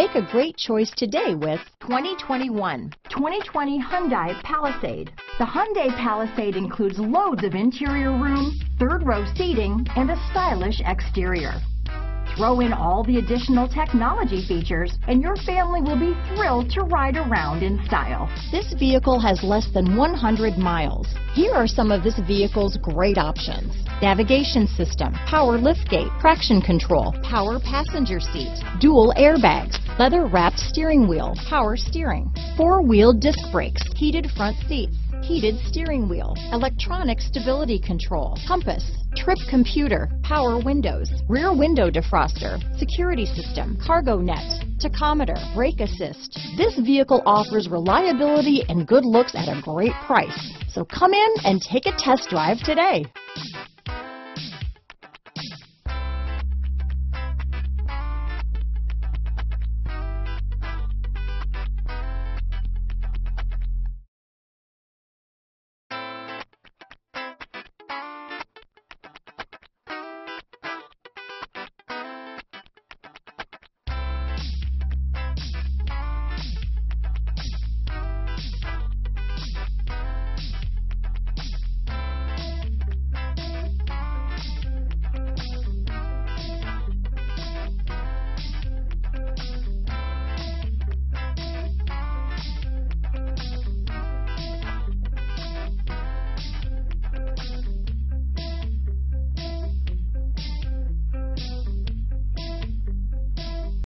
Make a great choice today with 2020 Hyundai Palisade. The Hyundai Palisade includes loads of interior room, third-row seating, and a stylish exterior. Throw in all the additional technology features and your family will be thrilled to ride around in style. This vehicle has less than 100 miles. Here are some of this vehicle's great options: navigation system, power liftgate, traction control, power passenger seat, dual airbags, leather-wrapped steering wheel, power steering, four-wheel disc brakes, heated front seats, heated steering wheel, electronic stability control, compass, trip computer, power windows, rear window defroster, security system, cargo net, tachometer, brake assist. This vehicle offers reliability and good looks at a great price. So come in and take a test drive today.